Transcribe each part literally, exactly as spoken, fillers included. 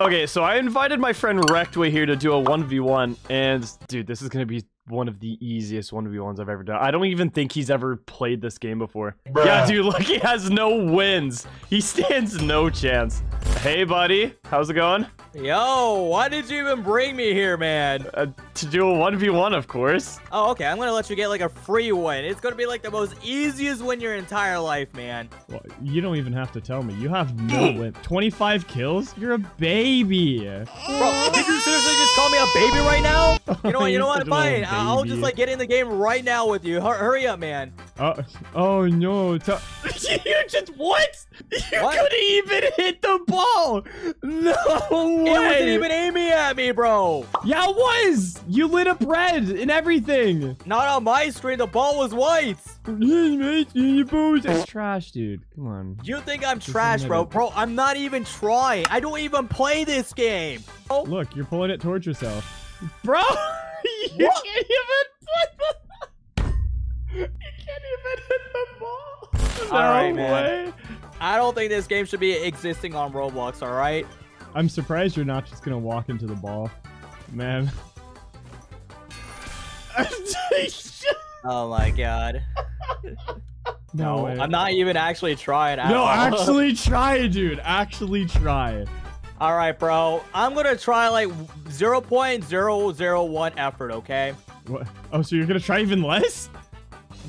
Okay, so I invited my friend Rektway here to do a one v one, and dude, this is gonna be one of the easiest one v ones I've ever done. I don't even think he's ever played this game before. Bruh. Yeah, dude, look, he has no wins. He stands no chance. Hey, buddy, how's it going? Yo, why did you even bring me here, man? Uh, to do a one v one, of course. Oh, okay, I'm gonna let you get like a free one. It's gonna be like the most easiest win your entire life, man. Well, you don't even have to tell me. You have no win. twenty-five kills? You're a baby. Bro, did you seriously just call me a baby right now? You know what? You know what? Fine. I'll just like get in the game right now with you. Hur hurry up, man. Uh, oh no! T you just what? You what? Couldn't even hit the ball. No way! It wasn't even aiming at me, bro. Yeah, it was. You lit up red and everything. Not on my screen. The ball was white. That's trash, dude. Come on. You think I'm trash, bro? Bro, I'm not even trying. I don't even play this game. Oh. Look, you're pulling it towards yourself, bro. You what? Can't even You can't even hit the ball. No all right, man. Way. I don't think this game should be existing on Roblox, all right? I'm surprised you're not just gonna walk into the ball. Man. Oh my god. No, no way. I'm not even actually trying. No, all. Actually try, dude. Actually try. All right, bro. I'm going to try like zero point zero zero one effort, okay? What? Oh, so you're going to try even less?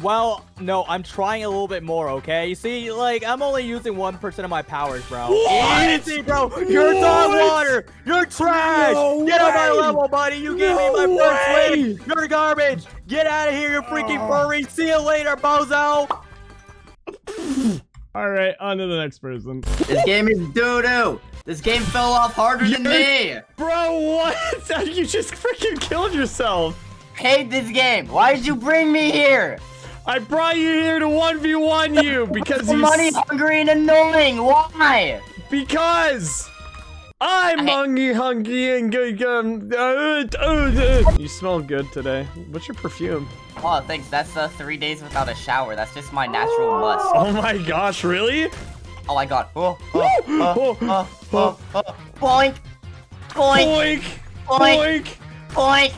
Well, no, I'm trying a little bit more, okay? You see, like, I'm only using one percent of my powers, bro. What? Easy, bro. You're dog water. You're trash. No Get way. On my level, buddy. You gave no me my way. First win. You're garbage. Get out of here, you freaking oh. furry. See you later, bozo. All right, on to the next person. This game is doo-doo. This game fell off harder You're, than me! Bro, what? You just freaking killed yourself! I hate this game! Why did you bring me here? I brought you here to one v one you because you're money hungry and annoying! Why? Because I'm money hungry and good. Um, uh, uh, uh. You smell good today. What's your perfume? Oh, thanks. That's uh, three days without a shower. That's just my natural oh. musk. Oh my gosh, really? Oh, I got. Oh, oh, oh, oh, oh, oh, oh. Boink. Boink. Boink. Boink.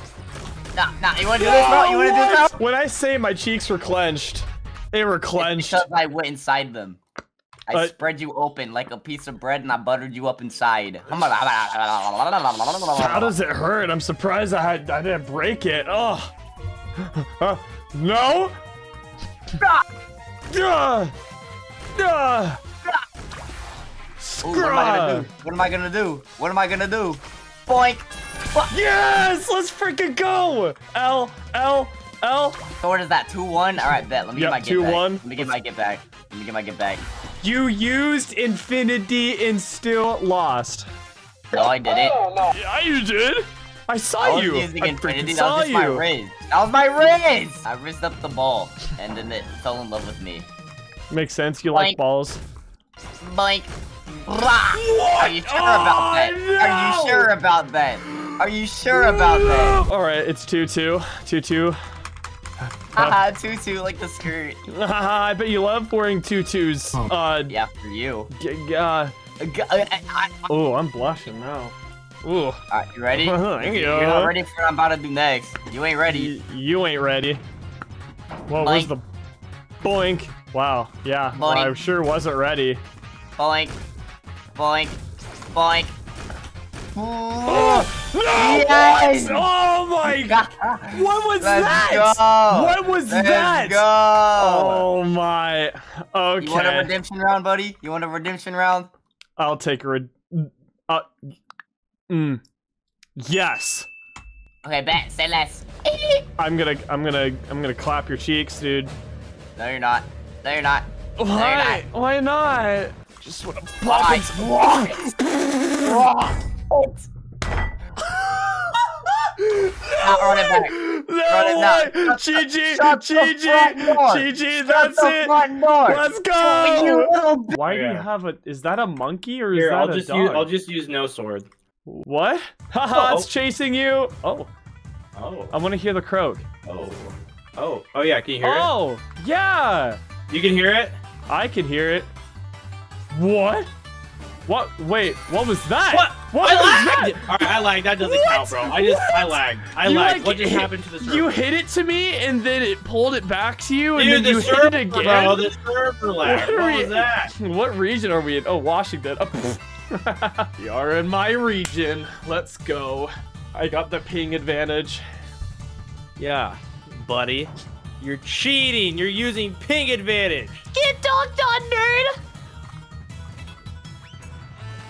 Nah, nah. You wanna do this, bro? You wanna do this, bro? When I say my cheeks were clenched, they were clenched. It's because I went inside them. I uh, spread you open like a piece of bread and I buttered you up inside. How does it hurt? I'm surprised I had, I didn't break it. Oh. Uh, no. Uh, uh. Ooh, what am I gonna do? What am I gonna do? What am I gonna do? Boink! Yes! Let's freaking go! L, L, L. So what is that? two one? Alright, bet. Let me yep, get my get back. One. Let me get my get back. Let me get my get back. You used infinity and still lost. No, I didn't. Oh, no. Yeah, you did. I saw I you. Using I infinity. Saw that was just you. My riz. That was my riz! I rizzed up the ball and then it fell in love with me. Makes sense. You Boink. Like balls. Boink. What? Are you sure oh, about that? No. Are you sure about that? Are you sure about that? All right, it's two two. two two. Haha, two two like the skirt. Haha, I bet you love wearing two twos. Oh. Uh, yeah, for you. Uh, oh, I'm blushing now. Ooh. All right, you ready? Thank you. You're not ready for what I'm about to do next. You ain't ready. Y you ain't ready. Whoa, where's the... Boink. Wow, yeah. Boink. Well, I sure wasn't ready. Boink. Boink. Boink. Oh, no, yes. What? Oh my god. What was Let's that? Go. What was Let's that? Go. Oh my. Okay. You want a redemption round, buddy? You want a redemption round? I'll take a red. Uh, mm. Yes. Okay, bet. Say less. I'm gonna, I'm gonna, I'm gonna clap your cheeks, dude. No, you're not. No, you're not. Why? No, you're not. Why not? Just want to block it. Run it back. No way. G G. G G. G G. That's it. Let's go. Why do you have a? Is that a monkey or is Here, that I'll a just dog? Use, I'll just use no sword. What? Haha! It's chasing you. Oh. Oh. I want to hear the croak. Oh. Oh. Oh yeah. Can you hear oh, it? Oh. Yeah. You can hear it. I can hear it. What? What? Wait, what was that? What? What I lagged! Alright, I lagged. That doesn't what? count, bro. I just, what? I lagged. I you lagged. Like, what just hit, happened to the server? You hit it to me, and then it pulled it back to you, and Dude, then the you server, hit it again. Bro, the server lagged. What, what was that? What region are we in? Oh, Washington. Oh, you are in my region. Let's go. I got the ping advantage. Yeah, buddy. You're cheating. You're using ping advantage. Get donked on, nerd!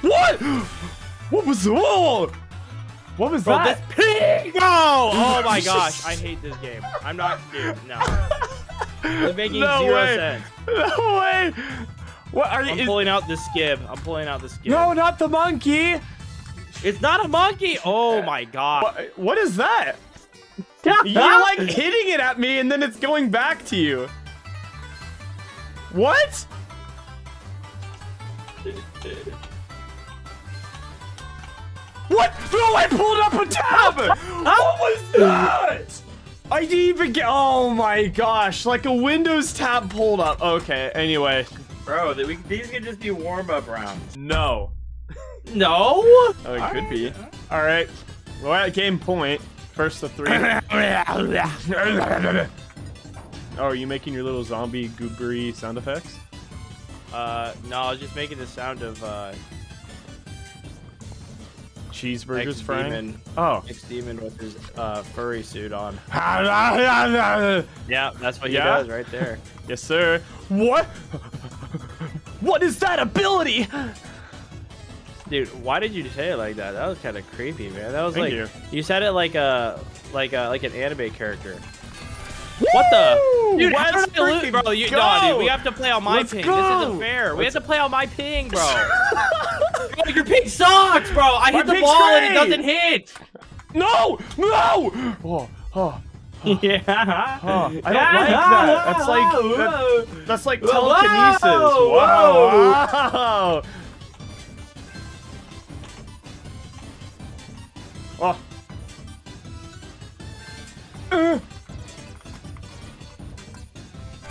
What? What was that? Oh, what was Bro, that? Pig! Oh, oh my gosh! I hate this game. I'm not. Dude, no. They're making no zero way. sense. No way. What are you? I'm is... pulling out the skib. I'm pulling out the skib. No, not the monkey. It's not a monkey. Oh my god. What, what is that? You're like hitting it at me, and then it's going back to you. What? What? No, I pulled up a tab! What was that? I didn't even get... Oh my gosh, like a Windows tab pulled up. Okay, anyway. Bro, these could just be warm-up rounds. No. No? Oh, it All could right. be. All right, we're at game point. First of three. Oh, are you making your little zombie goobery sound effects? Uh, no, I was just making the sound of, uh... cheeseburgers frying. Oh. Ex-Demon with his uh, furry suit on. Yeah, that's what he yeah. does right there. Yes, sir. What? What is that ability? Dude, why did you say it like that? That was kind of creepy, man. That was Thank like you. you said it like a like a like an anime character. Woo! What the? Dude, how did I lose, bro? You, no, dude, we have to play on my Let's ping. Go. This isn't fair. We Let's... have to play on my ping, bro. Your ping sucks, bro. I my hit the ball great. and it doesn't hit. No, no. Oh, oh, oh. Yeah. Oh, I don't yeah. like that. That's like that, that's like telekinesis. Whoa. Whoa. Whoa. Oh. Uh.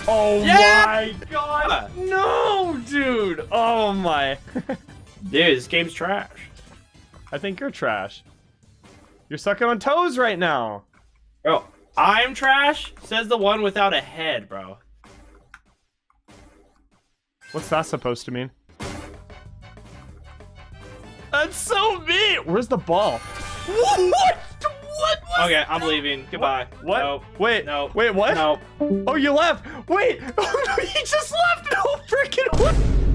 Oh yeah. my god. No, dude. Oh my. Dude, this game's trash. I think you're trash. You're sucking on toes right now. Bro, I'm trash? Says the one without a head, bro. What's that supposed to mean? That's so mean! Where's the ball? What? What? What was okay, I'm that? leaving. Goodbye. What? what? Nope. Wait. No. Nope. Wait, what? No. Nope. Oh, you left. Wait. Oh, no, he just left. No freaking way.